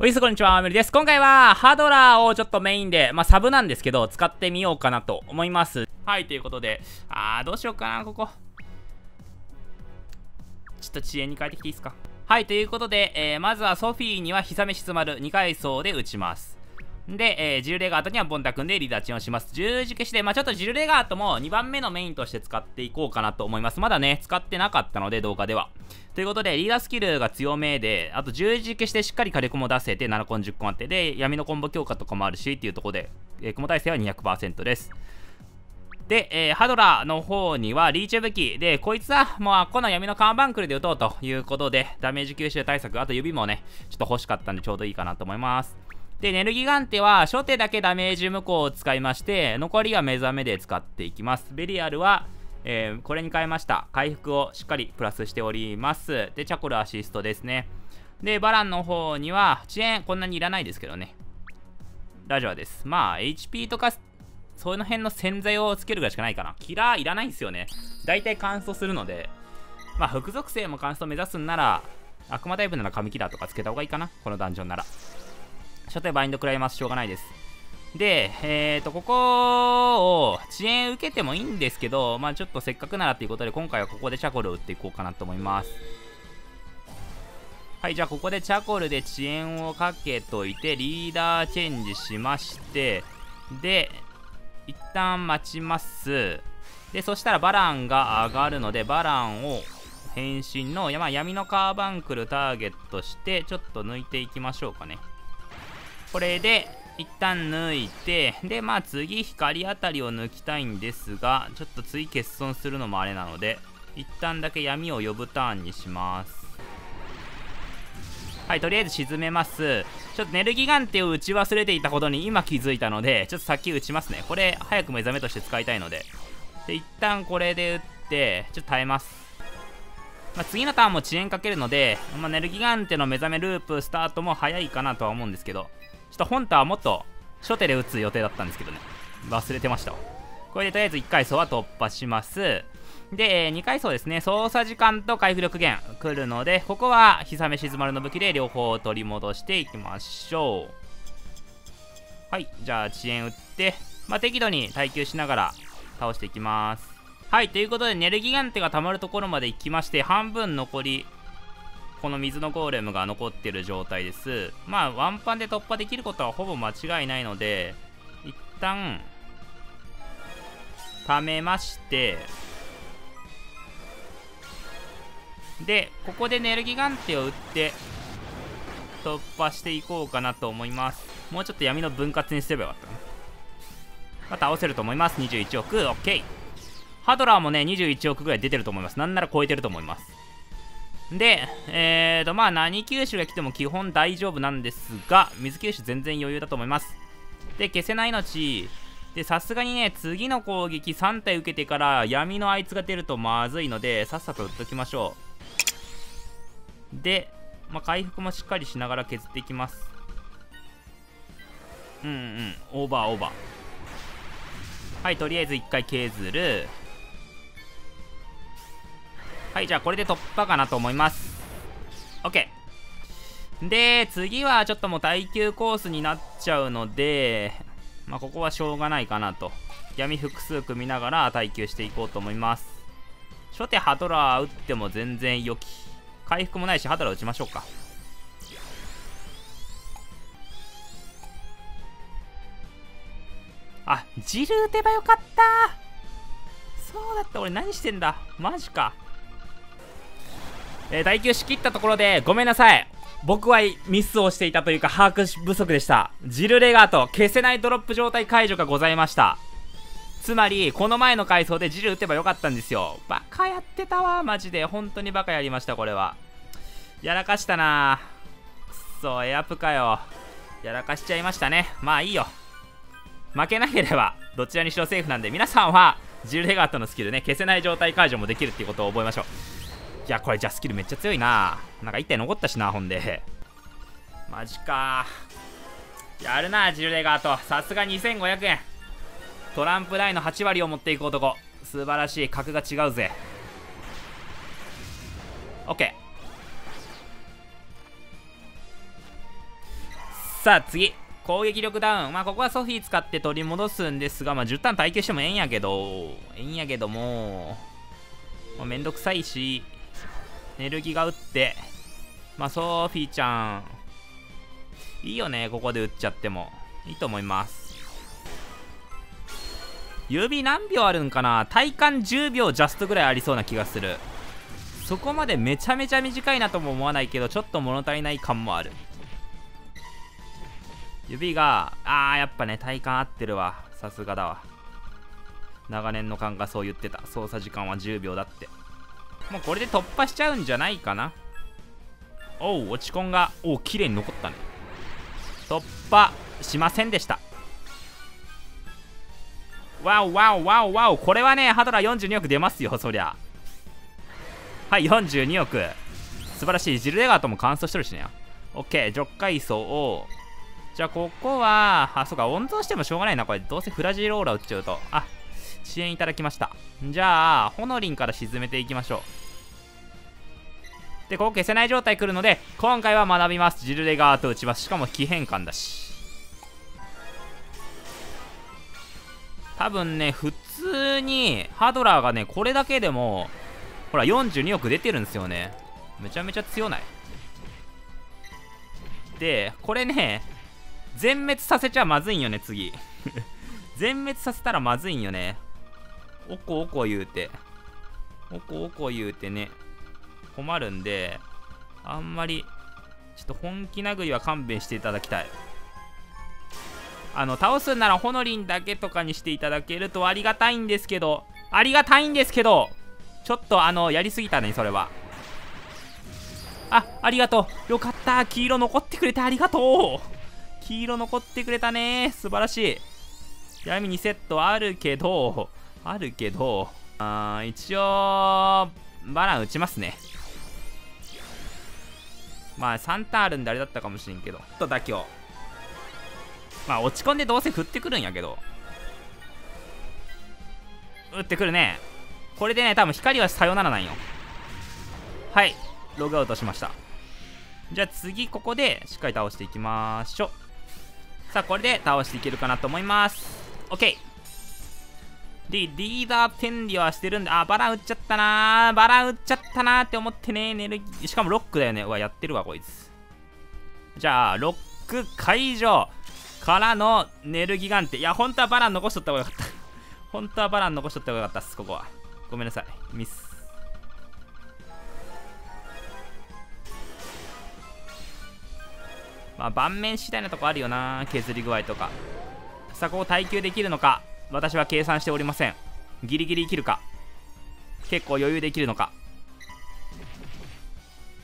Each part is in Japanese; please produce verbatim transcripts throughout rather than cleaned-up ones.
ウィス、こんにちは、メルです。今回は、ハドラーをちょっとメインで、まあ、サブなんですけど、使ってみようかなと思います。はい、ということで、あー、どうしようかな、ここ。ちょっと遅延に変えてきていいですか。はい、ということで、えー、まずはソフィーには、ひざめしつまる、にかいそうで打ちます。で、えー、ジルレガートには、ボンタ君でリーダーチンをします。十字消しで、まあ、ちょっとジルレガートもにばんめのメインとして使っていこうかなと思います。まだね、使ってなかったので、動画では。ということで、リーダースキルが強めで、あと十字消しでしっかり火力も出せて、ななコンじゅっコンあって、で、闇のコンボ強化とかもあるし、っていうところで、えー、雲耐性は にひゃくパーセント です。で、えー、ハドラーの方には、リーチ武器。で、こいつは、もう、この闇のカーバンクルで打とうということで、ダメージ吸収対策、あと指もね、ちょっと欲しかったんで、ちょうどいいかなと思います。で、エネルギーガンテは、初手だけダメージ無効を使いまして、残りは目覚めで使っていきます。ベリアルは、えー、これに変えました。回復をしっかりプラスしております。で、チャコルアシストですね。で、バランの方には、遅延、こんなにいらないですけどね。ラジャーです。まあ、エイチピー とか、その辺の洗剤をつけるぐらいしかないかな。キラーいらないんですよね。大体乾燥するので、まあ、副属性も乾燥目指すんなら、悪魔タイプなら神キラーとかつけた方がいいかな。このダンジョンなら。初手バインド食らいます。しょうがないです。で、えーと、ここを遅延受けてもいいんですけど、まあちょっとせっかくならということで、今回はここでチャコルを打っていこうかなと思います。はい、じゃあここでチャコルで遅延をかけといて、リーダーチェンジしまして、で、一旦待ちます。で、そしたらバランが上がるので、バランを変身の、まあ、闇のカーバンクルターゲットして、ちょっと抜いていきましょうかね。これで一旦抜いて、でまあ次光あたりを抜きたいんですが、ちょっと次欠損するのもあれなので、一旦だけ闇を呼ぶターンにします。はい、とりあえず沈めます。ちょっとネルギガンテを打ち忘れていたことに今気づいたので、ちょっと先打ちますね。これ早く目覚めとして使いたいので、で一旦これで打ってちょっと耐えます。まあ、次のターンも遅延かけるので、まあ、ネルギガンテの目覚めループスタートも早いかなとは思うんですけど、ちょっと本当はもっと初手で打つ予定だったんですけどね、忘れてました。これでとりあえずいっかいそうは突破します。で、にかいそうですね、操作時間と回復力減くるので、ここはひざめしずまるの武器で両方取り戻していきましょう。はい、じゃあ遅延打って、まあ、適度に耐久しながら倒していきます。はい、ということでネルギガンテが溜まるところまで行きまして、半分残りこの水のゴーレムが残ってる状態です。まあワンパンで突破できることはほぼ間違いないので、一旦溜めまして、でここでネルギガンテを打って突破していこうかなと思います。もうちょっと闇の分割にすればよかったね。まあ、倒せると思います。にじゅういちおく OK。 ハドラーもねにじゅういちおくぐらい出てると思います。なんなら超えてると思います。で、えーと、まあ何吸収が来ても基本大丈夫なんですが、水吸収全然余裕だと思います。で、消せない命。で、さすがにね、次の攻撃さんたい受けてから闇のあいつが出るとまずいので、さっさと打っときましょう。で、まあ、回復もしっかりしながら削っていきます。うんうん、オーバーオーバー。はい、とりあえずいっかい削る。はい、じゃあこれで突破かなと思います。 OK で、次はちょっともう耐久コースになっちゃうので、まあ、ここはしょうがないかなと闇複数組みながら耐久していこうと思います。初手ハドラー打っても全然良き、回復もないしハドラー打ちましょうか。あ、ジル打てばよかった。そうだった、俺何してんだ、マジか。えー、耐久しきったところでごめんなさい。僕はミスをしていたというか把握不足でした。ジルレガート消せないドロップ状態解除がございました。つまりこの前の回想でジル打てばよかったんですよ。バカやってたわマジで、本当にバカやりました。これはやらかしたな。くそエアプかよ、やらかしちゃいましたね。まあいいよ、負けなければどちらにしろセーフなんで、皆さんはジルレガートのスキルね、消せない状態解除もできるっていうことを覚えましょう。いやこれじゃあスキルめっちゃ強いな。なんかいったい残ったしな。ほんでマジかやるなジルレガート、さすがにせんごひゃくえん。トランプ台のはちわりを持っていく男、素晴らしい。格が違うぜ。 OK さあ次、攻撃力ダウン。まあここはソフィー使って取り戻すんですが、まあじゅうターン耐久してもええんやけどええんやけども、まあ、めんどくさいし、エネルギーが打って、まあソフィーちゃんいいよね、ここで打っちゃってもいいと思います。指何秒あるんかな、体感じゅうびょうジャストぐらいありそうな気がする。そこまでめちゃめちゃ短いなとも思わないけど、ちょっと物足りない感もある。指が、あーやっぱね体感合ってるわ、さすがだわ。長年の勘がそう言ってた、操作時間はじゅうびょうだって。もうこれで突破しちゃうんじゃないかな。おう、落ちコンが、おう綺麗に残ったね。突破しませんでした。わおわおわおわお、これはねハドラよんじゅうにおく出ますよ、そりゃ。はい、よんじゅうにおく素晴らしい。ジルレガーとも乾燥してるしね。オッケー、じゅっ階層を、じゃあここはあ、そうか、温存してもしょうがないな、これどうせフラジーローラー打っちゃうと。あ、支援いただきました。じゃあホノリンから沈めていきましょう。でここ消せない状態くるので、今回は学びます。ジルレガーと打ちます。しかも非変換だし、多分ね普通にハドラーがね、これだけでもほらよんじゅうにおく出てるんですよね。めちゃめちゃ強ないで、これね全滅させちゃまずいんよね次全滅させたらまずいんよね。おこおこ言うて、おこおこ言うてね困るんで、あんまりちょっと本気殴りは勘弁していただきたい。あの倒すんならホノリンだけとかにしていただけるとありがたいんですけど、ありがたいんですけどちょっとあのやりすぎたね、それは。あ、ありがとう、よかった、黄色残ってくれてありがとう、黄色残ってくれたね、素晴らしい。闇にセットあるけどあるけどあー一応バラン打ちますね。まあさんターンあるんであれだったかもしれんけど、ちょっと妥協。まあ落ち込んでどうせ振ってくるんやけど、打ってくるね。これでね多分光はさよならなんよ。はい、ログアウトしました。じゃあ次ここでしっかり倒していきましょう。さあこれで倒していけるかなと思います。 OK で、リーダー権利はしてるんだ。あ、バラ打っちゃったなー、バラ打っちゃったなーって思ってね、エネルギーしかもロックだよね。うわやってるわこいつ。じゃあロック解除からのネルギガンテ。いや本当はバラン残しとった方がよかった本当はバラン残しとった方がよかったっす。ここはごめんなさい、ミス。まあ盤面次第なとこあるよな、削り具合とか。さあここ耐久できるのか、私は計算しておりません。ギリギリ生きるか、結構余裕できるのか。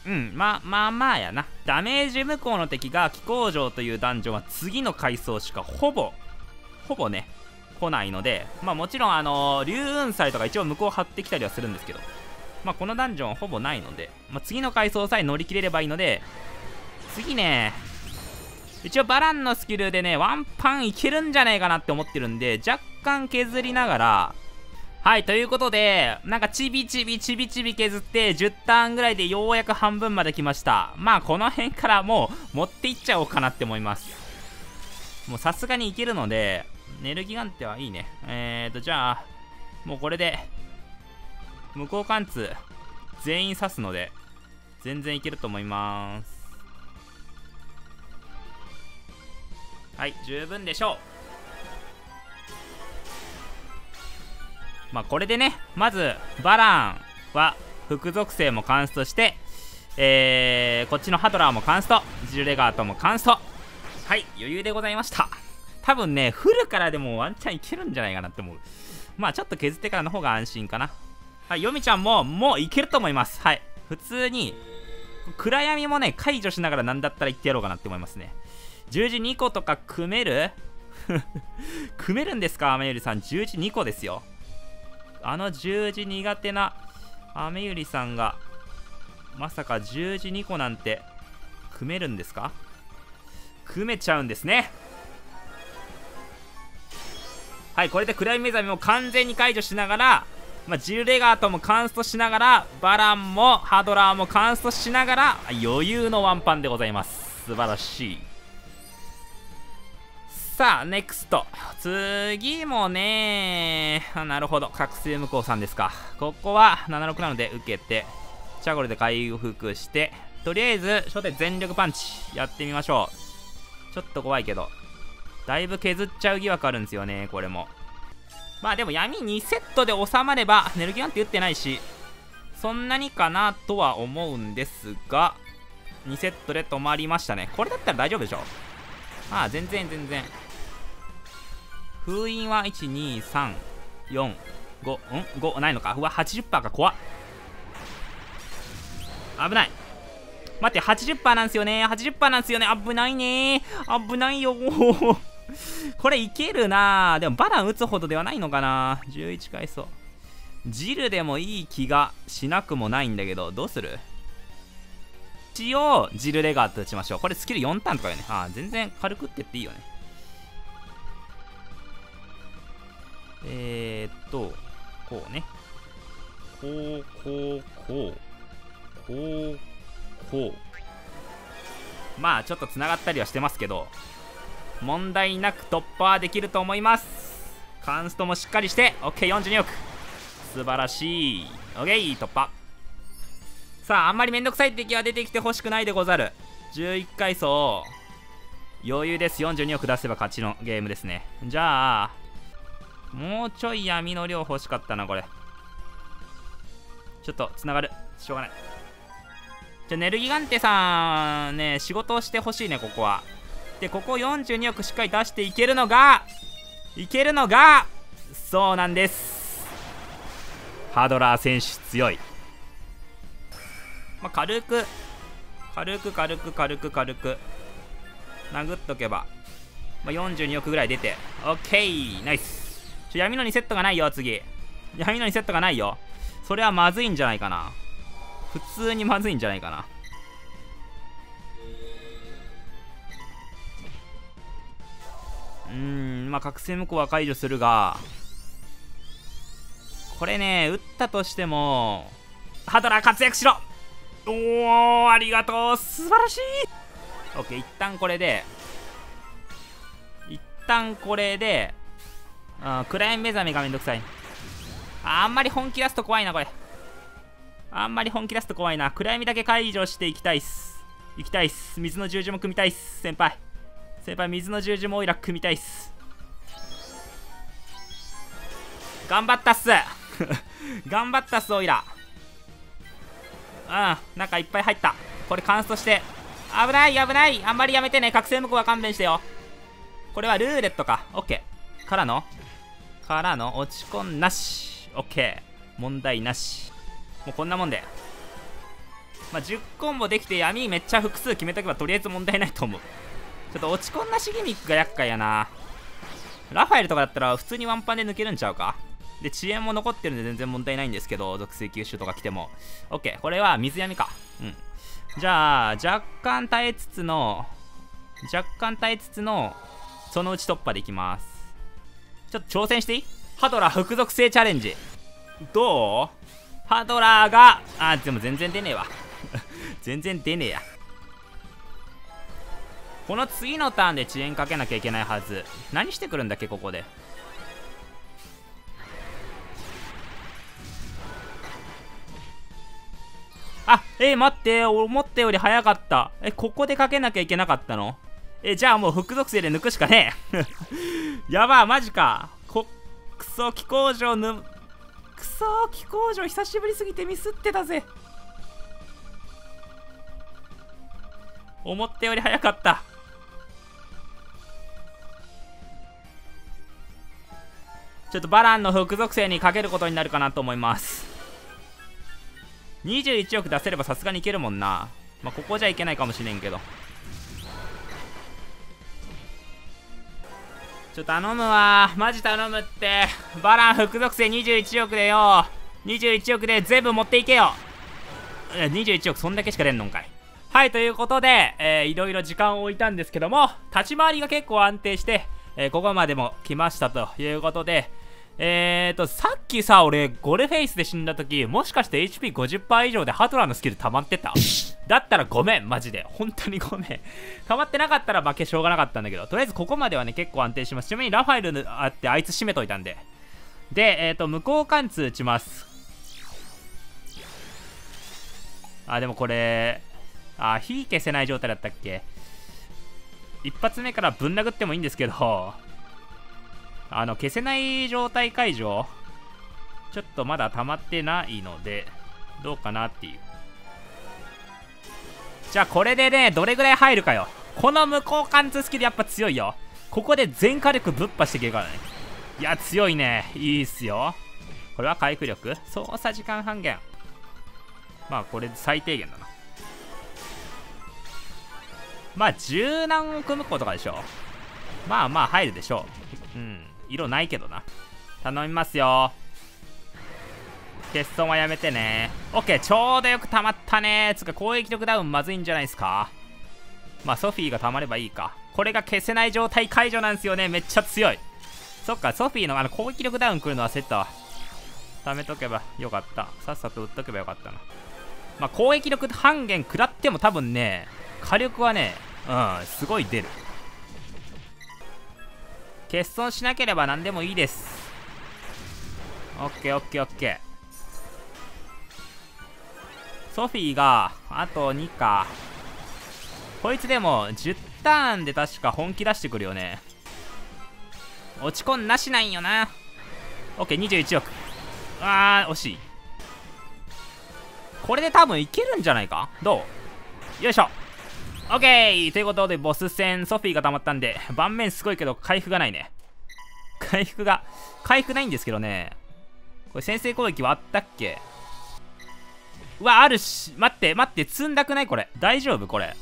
うん、まあまあまあやな。ダメージ無効の敵が気候城というダンジョンは次の階層しかほぼほぼね来ないので、まあもちろんあのー、竜雲祭とか一応向こう張ってきたりはするんですけど、まあこのダンジョンはほぼないので、まあ、次の階層さえ乗り切れればいいので、次ね一応バランのスキルでねワンパンいけるんじゃないかなって思ってるんで、若干削りながら。はい、ということで、なんかちびちびちびちび削ってじゅうターンぐらいでようやく半分まで来ました。まあこの辺からもう持っていっちゃおうかなって思います。もうさすがにいけるので、ネルギガンテはいいね。えーとじゃあもうこれで無効貫通全員刺すので全然いけると思います。はい、十分でしょう。まあこれでね、まずバランは副属性もカンストして、えー、こっちのハドラーもカンスト、ジルレガートもカンスト。はい、余裕でございました。多分ねフルからでもワンチャンいけるんじゃないかなって思う。まあちょっと削ってからの方が安心かな。はい、ヨミちゃんももういけると思います。はい、普通に暗闇もね解除しながらなんだったら言ってやろうかなって思いますね。十字にことか組める組めるんですか、雨よりさん。十字にこですよ。あの十字苦手な雨ゆりさんがまさか十字にこなんて組めるんですか。組めちゃうんですね。はい、これで暗い目覚めも完全に解除しながら、まあ、ジルレガートもカンストしながら、バランもハドラーもカンストしながら余裕のワンパンでございます。素晴らしい。さあ、ネクスト。次もね、あ、なるほど。覚醒無効さんですか。ここはななろくなので受けて、チャゴルで回復して、とりあえず初手全力パンチやってみましょう。ちょっと怖いけど、だいぶ削っちゃう疑惑あるんですよね、これも。まあでも闇にセットで収まれば、寝る気なんて打ってないし、そんなにかなとは思うんですが、にセットで止まりましたね。これだったら大丈夫でしょ。ああ、全然全然。封印は、いち、に、さん、よん、ご、うん ?ご ないのか。うわ、はちじゅうパーセント か、怖っ。危ない。待って、はちじゅうパーセント なんですよね。はちじゅうパーセント なんですよね。危ないねー。危ないよー。これいけるなー。でも、バラン打つほどではないのかな。じゅういち回そう。ジルでもいい気がしなくもないんだけど、どうする？一応、ジルレガーって打ちましょう。これスキルよんターンとかよね。ああ、全然軽くってっていいよね。えーっと、こうね。こう、こう、こう。こう、こう。まあ、ちょっとつながったりはしてますけど、問題なく突破はできると思います。カンストもしっかりして、OK、よんじゅうにおく。素晴らしい。OK、突破。さあ、あんまりめんどくさい敵は出てきてほしくないでござる。じゅういち階層。余裕です。よんじゅうにおく出せば勝ちのゲームですね。じゃあ、もうちょい闇の量欲しかったな、これ。ちょっと、つながる。しょうがない。じゃあ、ネルギガンテさん、ね、仕事をしてほしいね、ここは。で、ここよんじゅうにおくしっかり出していけるのが、いけるのが、そうなんです。ハドラー選手強い。まあ、軽く軽く軽く軽く軽く殴っとけば、まあ、よんじゅうにおくぐらい出て OK、 ナイス。ちょ闇のにセットがないよ。次闇のにセットがないよ。それはまずいんじゃないかな。普通にまずいんじゃないかな。うーん、まあ覚醒無効は解除するが、これね、打ったとしてもハドラー活躍しろ。おお、ありがとう、素晴らしい。オッケー、一旦これで一旦これであ暗闇目覚めがめんどくさい。あ, あんまり本気出すと怖いな、これ。あんまり本気出すと怖いな。暗闇だけ解除していきたいっす。いきたいっす。水の十字も組みたいっす。先輩先輩水の十字もオイラ組みたいっす。頑張ったっす。頑張ったっす、オイラ。うん、なんかいっぱい入った。これカンストして。危ない危ない、あんまりやめてね。覚醒無効は勘弁してよ。これはルーレットか。オッケー。からのからの落ち込んなし。オッケー。問題なし。もうこんなもんで。まあ、じゅっコンボできて闇めっちゃ複数決めとけばとりあえず問題ないと思う。ちょっと落ち込んなしギミックが厄介やな。ラファエルとかだったら普通にワンパンで抜けるんちゃうか。で、遅延も残ってるんで全然問題ないんですけど、属性吸収とか来ても。オッケー、これは水闇か。うん。じゃあ、若干耐えつつの、若干耐えつつの、そのうち突破できます。ちょっと挑戦していい？ハドラー複属性チャレンジ。どう？ハドラーが、あ、でも全然出ねえわ。全然出ねえや。この次のターンで遅延かけなきゃいけないはず。何してくるんだっけ、ここで。あ、えー、待って、思ったより早かった。え、ここでかけなきゃいけなかったの？え、じゃあもう副属性で抜くしかねえ。やば、マジか。こ、クソ気工場ぬ、クソ気工場久しぶりすぎてミスってたぜ。思ったより早かった。ちょっとバランの副属性にかけることになるかなと思います。にじゅういちおく出せればさすがにいけるもんな。まあ、ここじゃいけないかもしれんけど。ちょっと頼むわ。マジ頼むって。バラン副属性にじゅういちおくでよ。にじゅういちおくで全部持っていけよ。にじゅういちおく、そんだけしか出んのんかい。はい、ということで、えー、いろいろ時間を置いたんですけども、立ち回りが結構安定して、えー、ここまでも来ましたということで、えーと、さっきさ、俺、ゴレフェイスで死んだとき、もしかして エイチピーごじゅっパーセント 以上でハトラーのスキル溜まってた？だったらごめん、マジで。本当にごめん。溜まってなかったら負けしょうがなかったんだけど、とりあえずここまではね、結構安定します。ちなみにラファエルあって、あいつ締めといたんで。で、えーと、無効貫通打ちます。あ、でもこれ、あ、火消せない状態だったっけ？一発目からぶん殴ってもいいんですけど、あの消せない状態解除ちょっとまだ溜まってないのでどうかなっていう。じゃあこれでね、どれぐらい入るかよ。この無効貫通スキルやっぱ強いよ。ここで全火力ぶっ破していけるからね。いや強いね、いいっすよ。これは回復力操作時間半減、まあこれ最低限だな。まあ柔軟を組むことかでしょう。まあまあ入るでしょう。うん、色ないけどな。頼みますよ。欠損はやめてね。オッケー、ちょうどよく溜まったね。つか攻撃力ダウンまずいんじゃないですか。まあソフィーが溜まればいいか。これが消せない状態解除なんですよね。めっちゃ強い。そっか、ソフィーのあの攻撃力ダウン来るの忘れてたわ。溜めとけばよかった。さっさと打っとけばよかったな。まあ攻撃力半減食らっても多分ね、火力はね、うん、すごい出る。欠損しなければ何でもいいです。オッケーオッケーオッケー。ソフィーがあとにか。こいつでもじゅうターンで確か本気出してくるよね。落ち込んなしないんよな。オッケー、にじゅういちおく。あー惜しい。これで多分いけるんじゃないか。どう？よいしょ。オッケーということで、ボス戦ソフィーが溜まったんで、盤面すごいけど回復がないね。回復が回復ないんですけどね。これ先制攻撃はあったっけ？うわあるし、待って待って、積んだくない？これ大丈夫？これ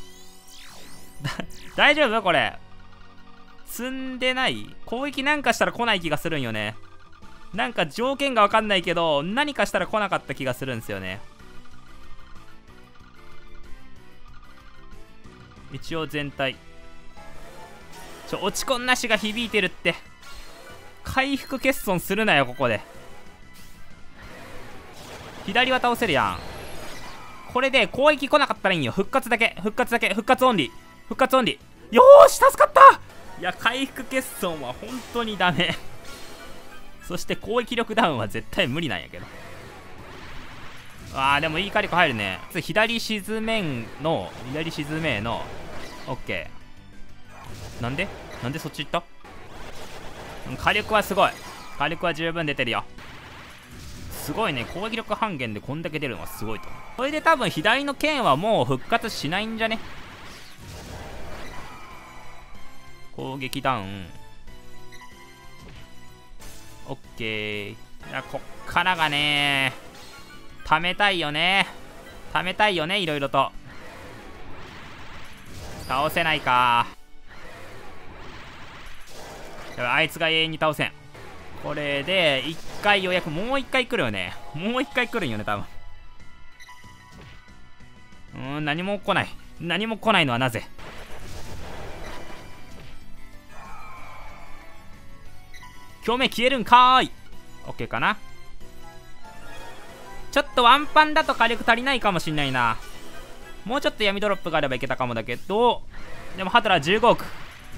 大丈夫？これ積んでない？攻撃なんかしたら来ない気がするんよね。なんか条件が分かんないけど、何かしたら来なかった気がするんですよね。一応全体ちょ、落ちこんなしが響いてるって。回復欠損するなよ。ここで左は倒せるやん。これで攻撃来なかったらいいんよ。復活だけ復活だけ復活オンリー復活オンリー。よーし助かった。いや回復欠損は本当にダメ。そして攻撃力ダウンは絶対無理なんやけど。あーでもいい火力入るね。左沈めんの左沈めのオッケー。なんでなんでそっち行った？火力はすごい。火力は十分出てるよ。すごいね、攻撃力半減でこんだけ出るのはすごいと。これで多分左の剣はもう復活しないんじゃね。攻撃ダウンオッケー。いやこっからがね、貯めたいよね。貯めたいよね、いろいろと。倒せないか。あいつが永遠に倒せん。これでいっかいようやく、もういっかい来るよね。もういっかい来るんよね多分。うーん、何も来ない。何も来ないのはなぜ？表面消えるんかーい。 OK かな。ちょっとワンパンだと火力足りないかもしんないな。もうちょっと闇ドロップがあればいけたかもだけど、でもハトラーじゅうごおく。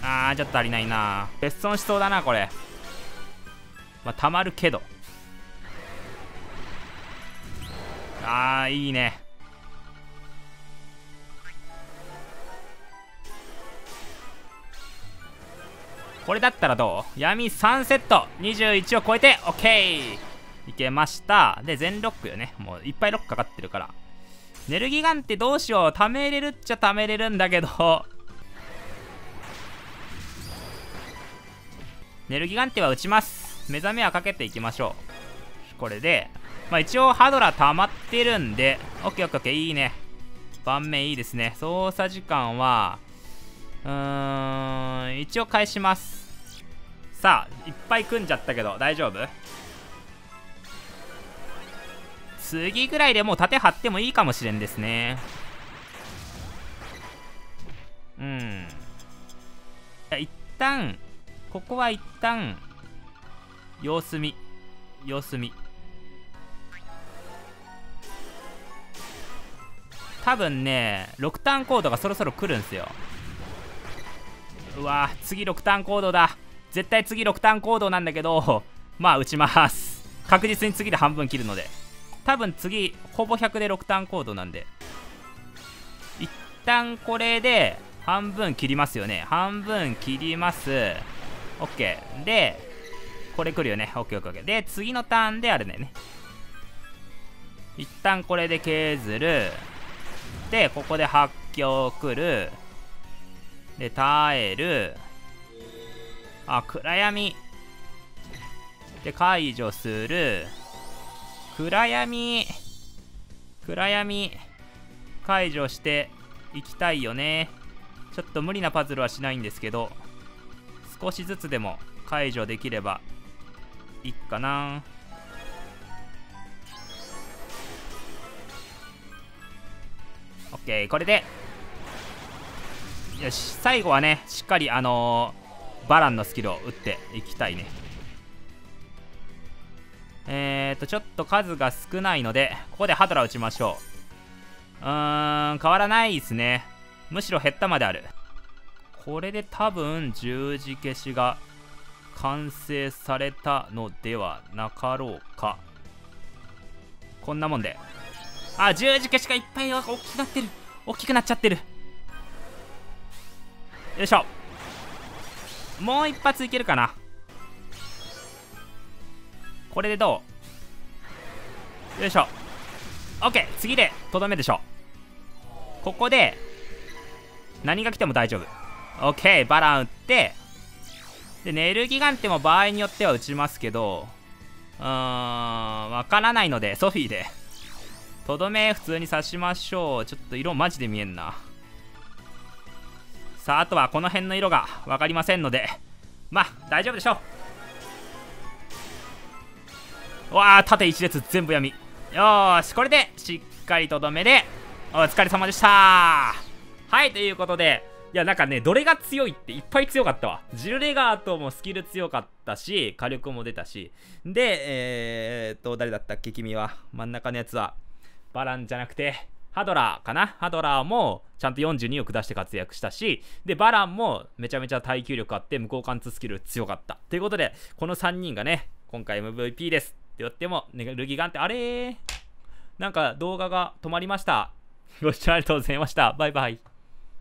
あーちょっと足りないな。欠損しそうだなこれ。まあたまるけど。あーいいね。これだったらどう？闇さんセットにじゅういちを超えて OK！いけました。で全ロックよね。もういっぱいロックかかってるから。ネルギガンってどうしよう。貯めれるっちゃ貯めれるんだけど、ネルギガンっては打ちます。目覚めはかけていきましょう。これでまあ一応ハドラ溜まってるんで オーケーオーケーオーケー。 いいね、盤面いいですね。操作時間はうーん一応返します。さあいっぱい組んじゃったけど大丈夫？次ぐらいでもう盾張ってもいいかもしれんですね。うん。一旦ここは一旦様子見。様子見。多分ねろくターンコードがそろそろ来るんすよ。うわー、次ろくターンコードだ。絶対次ろくターンコードなんだけど、まあ打ちます。確実に次で半分切るので、多分次ほぼひゃくでろくターンコードなんで、一旦これで半分切りますよね。半分切ります。 OK でこれ来るよね。 オーケーオーケー で次のターンであれだよね。一旦これで削る。でここで発狂来る。で耐える。あ、暗闇で解除する。暗闇暗闇解除していきたいよね。ちょっと無理なパズルはしないんですけど、少しずつでも解除できればいいかな。オッケー、これでよし。最後はねしっかりあのー、バランのスキルを打っていきたいね。えーとちょっと数が少ないので、ここでハドラ打ちましょう。うーん、変わらないですね。むしろ減ったまである。これで多分十字消しが完成されたのではなかろうか。こんなもんで、あ、十字消しがいっぱい大きくなってる。大きくなっちゃってる。よいしょ。もう一発いけるかな。これでどう？よいしょ。 OK、 次でとどめでしょ。ここで何が来ても大丈夫。 OK、 バラン打って、でネルギガンテも場合によっては打ちますけど、うーん、わからないのでソフィーでとどめ普通に刺しましょう。ちょっと色マジで見えんな。さあ、あとはこの辺の色が分かりませんので、まあ大丈夫でしょう。わあ、縦一列全部闇。よーし、これでしっかりとどめで、お疲れ様でした。はい、ということで、いやなんかね、どれが強いっていっぱい強かったわ。ジルレガートもスキル強かったし、火力も出たし、でえー、っと誰だったっけ、君は。真ん中のやつはバランじゃなくてハドラーかな。ハドラーもちゃんとよんじゅうにを下して活躍したし、でバランもめちゃめちゃ耐久力あって無効貫通スキル強かったということで、このさんにんがね今回 エムブイピー ですって言っても、ネルギガンってあれー、なんか動画が止まりました。ご視聴ありがとうございました。バイバイ。